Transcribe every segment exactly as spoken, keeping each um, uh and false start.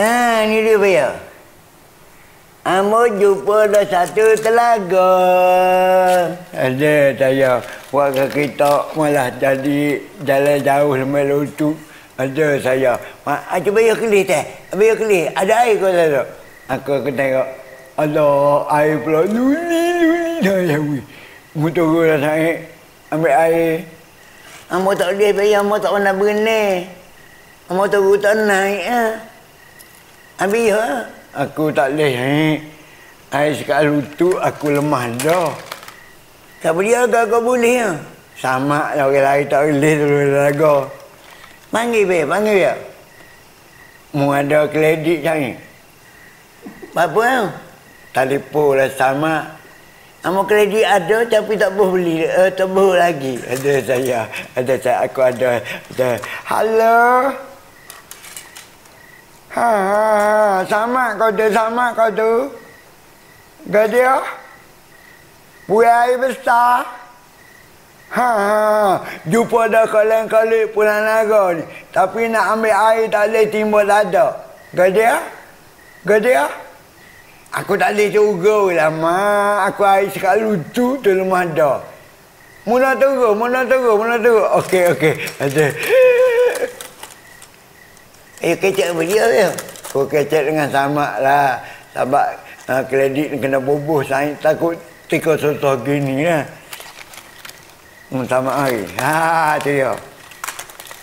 Ah, ni dia punya. Amo jumpa dah satu telaga. Ada saya buat kaki tak malah jadi jalan jauh melutuk. Ada saya. Mak, cuba ya kelih teh. Cuba ya kelih. Ada air kau tak? Aku aku tengok. Allah, air pula. Luli, luli dah jauh. Mutu aku dah sangat. Ambil air. Amo tak boleh bayar. Amo tak nak berenang. Amo tak aku tak naik. Habis ha? Aku tak boleh naik. Air sekat lutut aku lemah dah. Tak boleh agak kau boleh ha? Sama lah orang lain tak boleh terus laga. Panggil dia, panggil dia. Mu ada kredit sangat. Apa ha? Telefon lah sama. Amo kredit ada tapi tak boleh beli. Uh, tak boleh lagi. Ada saya. Ada saya. Aku ada. ada. Halo. Ha, ha, sama kau tu, sama kau tu. Gadia. Buih air besar. Ha, ha. Jumpa dah kaleng-kaleng pulang naga ni. Tapi nak ambil air tak boleh timbul ada. Gadia. Gadia. Aku tak boleh turun lah, mak. Aku air sekat lutut tu lemah dah. Mula turun, mula turun, mula turun. Okey, okey. Ada. Eh, kecek beria dia. Kau kecek dengan sama lah. Sebab uh, kredit kena bubuh. Saya takut tiga susah gini lah. Hmm, sama air. Haa, tu dia.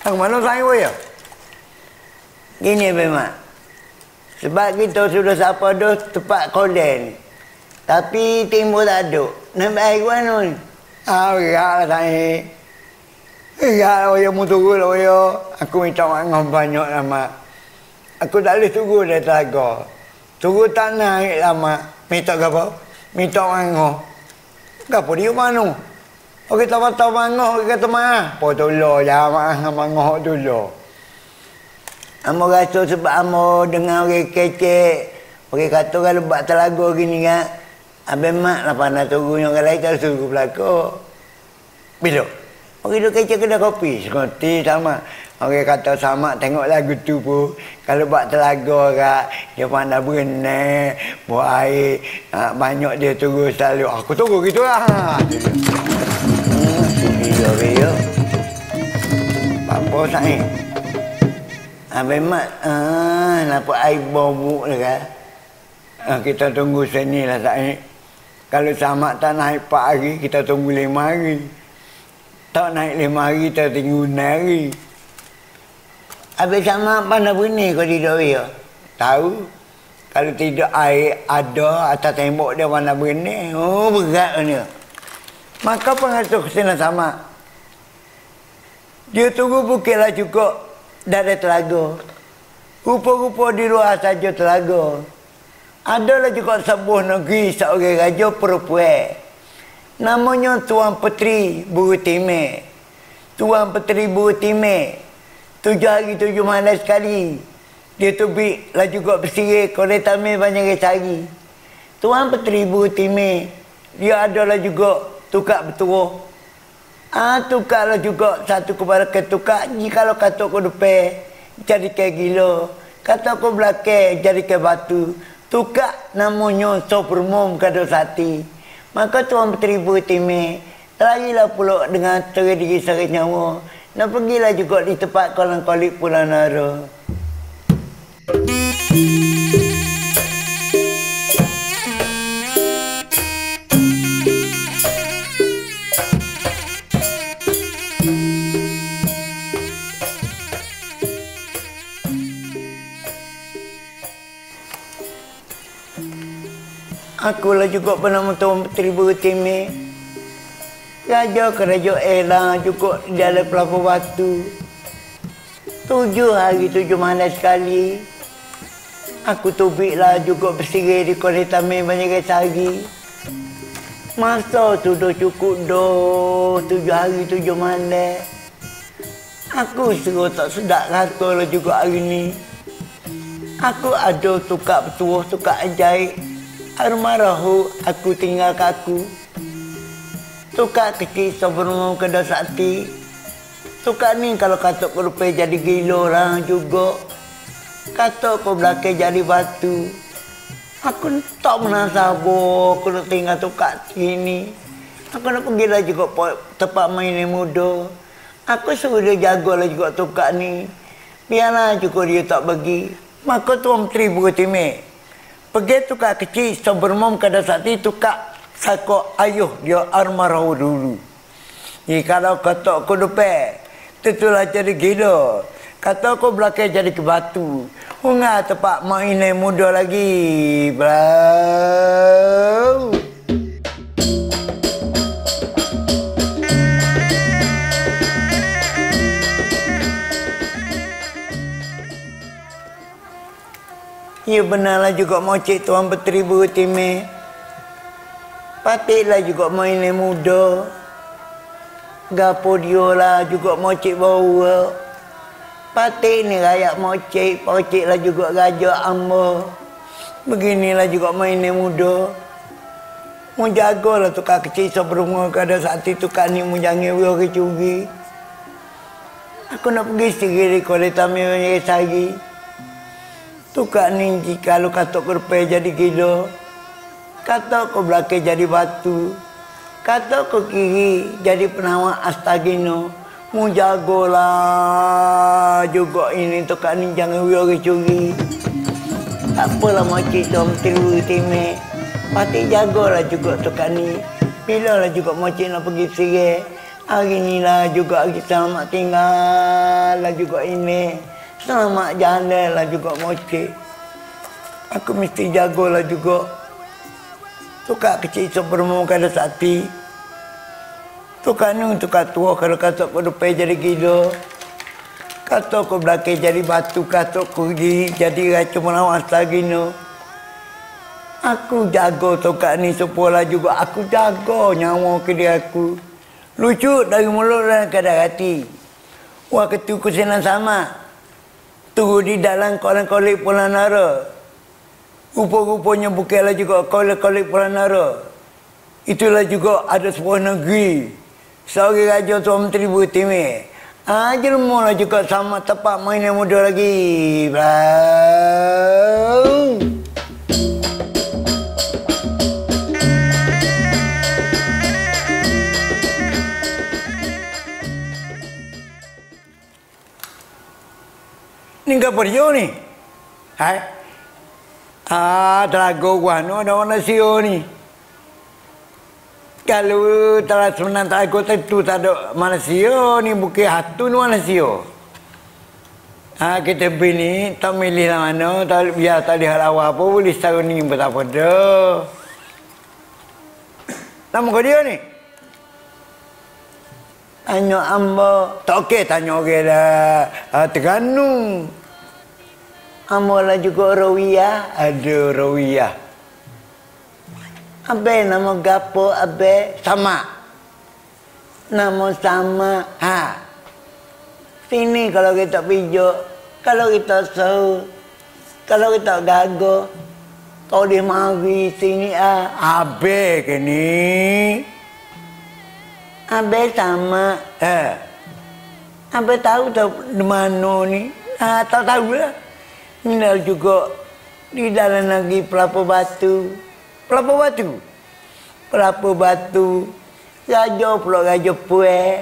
Aku mana saya boleh? Gini, Mak. Sebab kita sudah siapa dah tepat kolen. Tapi timbul tak ada. Nampak air mana ni? Haa, berak lah saya. Ya, saya mau turun lah saya. Aku minta maaf banyak lah, Mak. Aku tak boleh turun dari telaga. Turun tak naik lah, Mak. Minta apa? Minta maaf. Kenapa dia mana? Orang kata patah maaf, orang kata maaf. Apa tu lah, jangan maaf, maaf tu lah. Amo rasa sebab Amo dengan orang kecek. Orang kata kalau buat telaga gini kan. Habis Mak lah pandai turun orang lain tak suruh belakang. Bila? Orang duduk kecil kedai kopi, seperti sama. Orang kata sama, tengok lagu tu pun. Kalau buat telaga kat, dia pandai berenang, buat air. Banyak dia turun selalu. Aku turun gitu lah. Bila-bila. Apa saya? Habis Mak, ah, nampak air bobok lah kan. Ah, kita tunggu sini lah saya. Kalau sama tak naik empat hari, kita tunggu lima hari. Tak naik lima hari, tak tinggal enam hari. Habis sama pandai benih kau tidur dia. Tahu. Kalau tidur air ada atas tembok dia pandai benih. Oh, berat dia. Maka pengatur kesana sama. Dia tunggu bukitlah cukup dari telaga. Rupa-rupa di luar saja telaga. Adalah juga sebuah negeri seorang raja perempuan. Namanya Tuan Puteri Burutime. Tuan Puteri Burutime. Tujuh hari tujuh malam sekali. Dia tubik lah juga bersirih. Koreta mil banyak cari. Tuan Puteri Burutime. Dia adalah juga tukar berturuh. Ah, tukarlah juga satu kepada ketukar. Jikalau kata aku depan, jadi kayak gila. Kata aku belakang, jadi kayak batu. Tukar namanya Sopermum Kadosati. Maka Tuan Puteri Burutime teragilah pulak dengan teri diri sari nyawa. Dan pergilah juga di tempat kolang-kolik Pulau Nara. Akulah juga bernama Tuan Puteri Burutime. Raja kerajaan Elang juga di dalam pelapor batu. Tujuh hari tujuh malam sekali. Aku tubiklah juga bersirih di Koreta Mil banyak hari. Masa tu dah cukup dah tujuh hari tujuh malam. Aku suruh tak sedap katalah juga hari ni. Aku ada tukar petua, tukar ajaib. Almarahu aku tinggal kaku. Tukar kecil sebelum kedah sakti. Tukar ni kalau katuk kerupai jadi gila orang juga. Kato ko blake jadi batu. Aku tak menasabo, aku nak tinggal tu kat sini. Aku nak pergi lah juga tempat main muda. Aku suruh dia jaga lah juga tu kat ni. Biarlah juga dia tak pergi. Maka tu om tri buat timek. Pergi tu kat kecil, sebermom kada saat itu kat sako ayuh dia armarau dulu. Jadi kalau kato aku dupek, tentulah jadi gila. Kata aku belakang jadi ke batu. Hunga tempat mainan muda lagi. Bro. Ya benarlah juga mau cik tuan berteribu timeh. Patiklah juga mainan muda. Gapo diolah juga mau cik bawa. Patik ni rakyat mocik, pocik lah juga raja amba. Beginilah juga mainan muda. Mu jagalah tukar kecil seberumur kada saat itu tukar ni mu jangan wira kecugi. Aku nak pergi sendiri kalau tak main lagi. Tukar ni jika lu katok kerpe jadi gila. Katok ke belakang jadi batu. Katok ke kiri jadi penawar astagino. Mu jagolah juga ini tukar ni jangan wira curi. Tak apalah makcik tu mentiru timek. Pati jagolah juga tukar ni. Bila lah juga makcik nak pergi sirih. Hari ni lah juga kita selamat tinggal lah juga ini. Selamat jalan lah juga makcik. Aku mesti jagolah juga. Tukar kecil sebermur kada sati. Tukar ni untuk katua kalau katok aku depan jadi gila. Katok aku belakang jadi batu, katok aku jadi racun menawas lagi ni. Aku jaga tukar ni sepolah juga. Aku jaga nyawa ke dia aku. Lucu dari mulut dan kadar hati. Wah ketuku senang sama. Tunggu di dalam kolek-kolek pola nara. Rupa-rupanya bukanlah juga kolek-kolek pola nara. Itulah juga ada sebuah negeri. Seorang raja tu menteri buat timek. Ah, jermulah juga sama tempat mainan muda lagi. Bro. Ni ke pergi ni? Hai. Ah, drago guano ada orang sio ni. Kalau telah sebenarnya aku tentu tak ada manusia ni bukan hatu ni manusia. Ha, kita pergi ni tak milih lah mana, tak, biar tak lihat awal apa boleh setaruh ni betapa dah. Lama kau dia ni? Tanya amba, tak okey tanya orang lah, ha, Terengganu. Amba lah juga Rawiyah, ada Rawiyah. Abe nama gapo abe sama. Nama sama. Ha. Sini kalau kita pijuk, kalau kita seru, kalau kita gago, kau di mari sini ah. Abe kini. Abe sama. Eh. Abe tahu tak di mana ni? Ah, tak tahu lah. Minal juga di dalam lagi pelapa batu. Pelapa batu. Pelapa batu. Raja pula raja puai.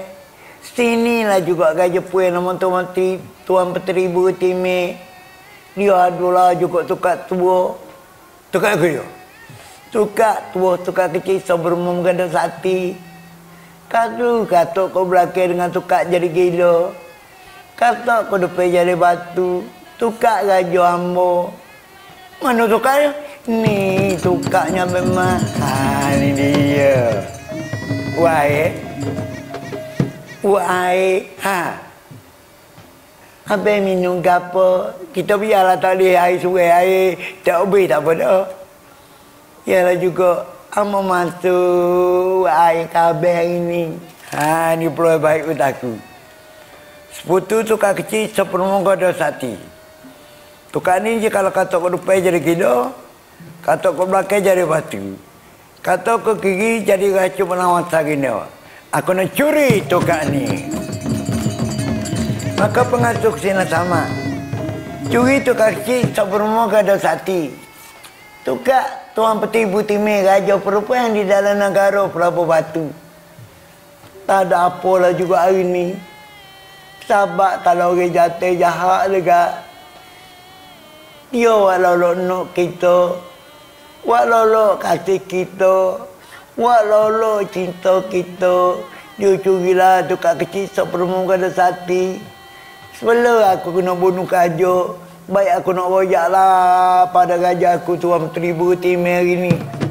Sinilah juga raja puai nama tuan menteri, tuan peteri buat timek. Dia adalah juga tukar tua. Tukar ke dia? Tukar tua, tukar kecil sebermum ganda sati. Katu katuk kau belakang dengan tukar jadi gila. Katuk kau depan jadi batu. Tukar raja ambo. Mana tukar dia? Ni tukaknya memang. Ha, ni dia. Wai. Wai. Ha. Habis minum gapo. Kita biarlah tak boleh air sungai air. Tak boleh tak apa dah. Yalah juga. Amma masuk air kabel hari ni. Ha, ni peluang baik untuk aku. Seputu tukar kecil sepenuh kau dah sati. Tukar ni je kalau kata kau dupai jadi gila. Kata ke belakang jadi batu. Kata ke kiri jadi racun menawan sagina. Aku nak curi tukar ni. Maka pengasuh kesini sama. Curi tu kaki saburmo kada sati. Tuka tuan peti butime raja perempuan di dalam negara Prabu Batu. Tak ada apalah juga hari ni. Sahabat kalau orang jatuh jahat juga. Dia walau lo nak kita, walau lo kasih kita, walau lo cinta kita, dia curilah tukar kecil seperempuan kada sati. Sebelum aku kena bunuh kajuk, baik aku nak rojaklah pada raja aku Tuan Puteri Butime hari ni.